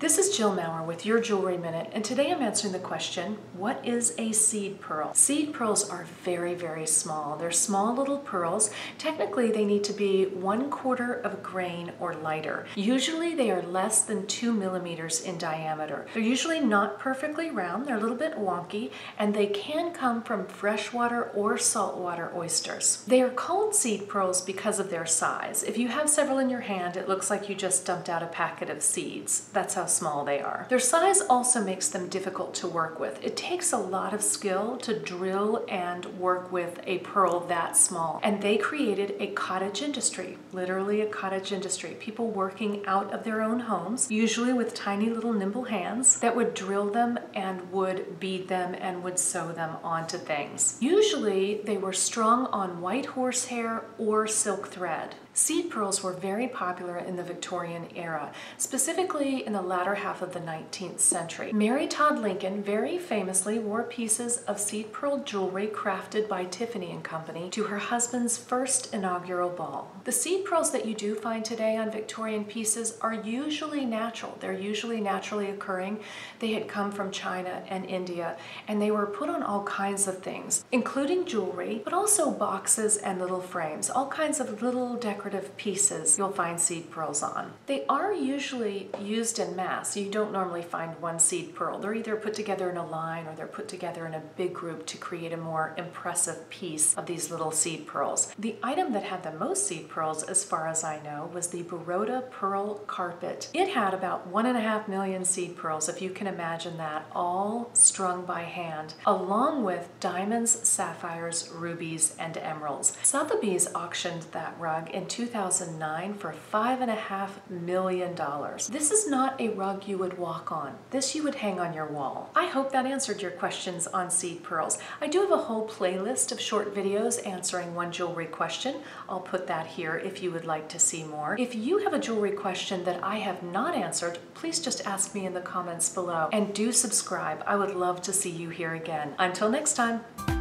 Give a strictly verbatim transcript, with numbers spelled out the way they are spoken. This is Jill Maurer with your Jewelry Minute, and today I'm answering the question, what is a seed pearl? Seed pearls are very, very small. They're small little pearls. Technically, they need to be one quarter of a grain or lighter. Usually, they are less than two millimeters in diameter. They're usually not perfectly round. They're a little bit wonky, and they can come from freshwater or saltwater oysters. They are called seed pearls because of their size. If you have several in your hand, it looks like you just dumped out a packet of seeds. That's how small they are. Their size also makes them difficult to work with. It takes a lot of skill to drill and work with a pearl that small. And they created a cottage industry, literally a cottage industry. People working out of their own homes, usually with tiny little nimble hands, that would drill them and would bead them and would sew them onto things. Usually they were strung on white horsehair or silk thread. Seed pearls were very popular in the Victorian era, specifically in the latter half of the nineteenth century. Mary Todd Lincoln very famously wore pieces of seed pearl jewelry crafted by Tiffany and Company to her husband's first inaugural ball. The seed pearls that you do find today on Victorian pieces are usually natural. They're usually naturally occurring. They had come from China and India, and they were put on all kinds of things, including jewelry, but also boxes and little frames, all kinds of little decorations. Pieces you'll find seed pearls on. They are usually used in mass. You don't normally find one seed pearl. They're either put together in a line or they're put together in a big group to create a more impressive piece of these little seed pearls. The item that had the most seed pearls, as far as I know, was the Baroda Pearl Carpet. It had about one and a half million seed pearls, if you can imagine that, all strung by hand, along with diamonds, sapphires, rubies, and emeralds. Sotheby's auctioned that rug in two thousand nine for five and a half million dollars. This is not a rug you would walk on. This you would hang on your wall. I hope that answered your questions on seed pearls. I do have a whole playlist of short videos answering one jewelry question. I'll put that here if you would like to see more. If you have a jewelry question that I have not answered, please just ask me in the comments below, and do subscribe. I would love to see you here again. Until next time.